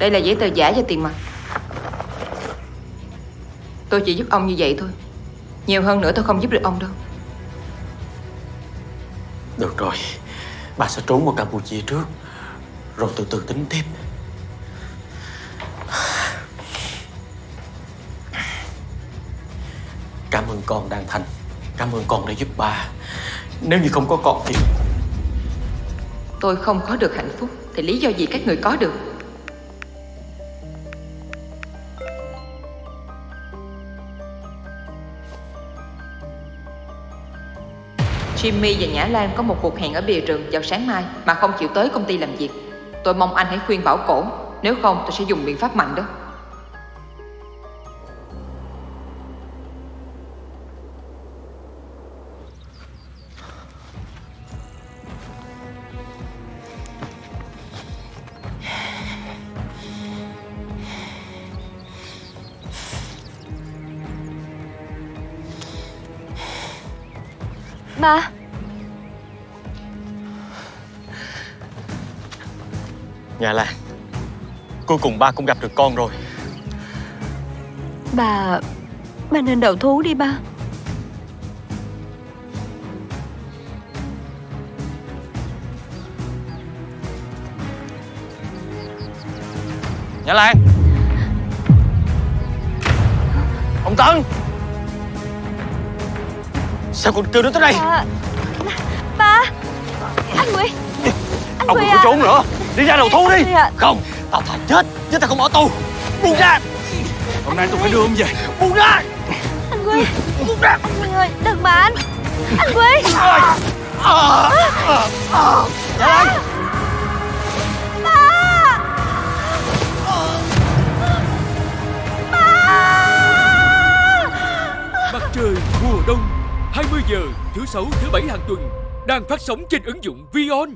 Đây là giấy tờ giả và tiền mặt. Tôi chỉ giúp ông như vậy thôi. Nhiều hơn nữa tôi không giúp được ông đâu. Được rồi, bà sẽ trốn qua Campuchia trước, rồi từ từ tính tiếp. Cảm ơn con Đan Thanh. Cảm ơn con đã giúp bà. Nếu như không có con thì... Tôi không có được hạnh phúc thì lý do gì các người có được? Jimmy và Nhã Lan có một cuộc hẹn ở bìa rừng vào sáng mai mà không chịu tới công ty làm việc. Tôi mong anh hãy khuyên bảo cổ, nếu không tôi sẽ dùng biện pháp mạnh đó. Ba. Nhã Lan, cuối cùng ba cũng gặp được con rồi. Bà nên đầu thú đi ba. Nhã Lan. Ông Tấn. Sao con kêu đến tới đây? Ba, anh Quỳ. Ông đừng có trốn nữa, đi ra đầu thú đi. Không, tao thà chết chứ tao không ở tù. Buông ra. Hôm nay tôi phải đưa ông về. Buông ra. Anh Quỳ. Buông ra. Anh ơi, đừng mà anh. Anh Quỳ. Ba. Mặt trời mùa đông. 20 giờ thứ 6 thứ 7 hàng tuần đang phát sóng trên ứng dụng Vion.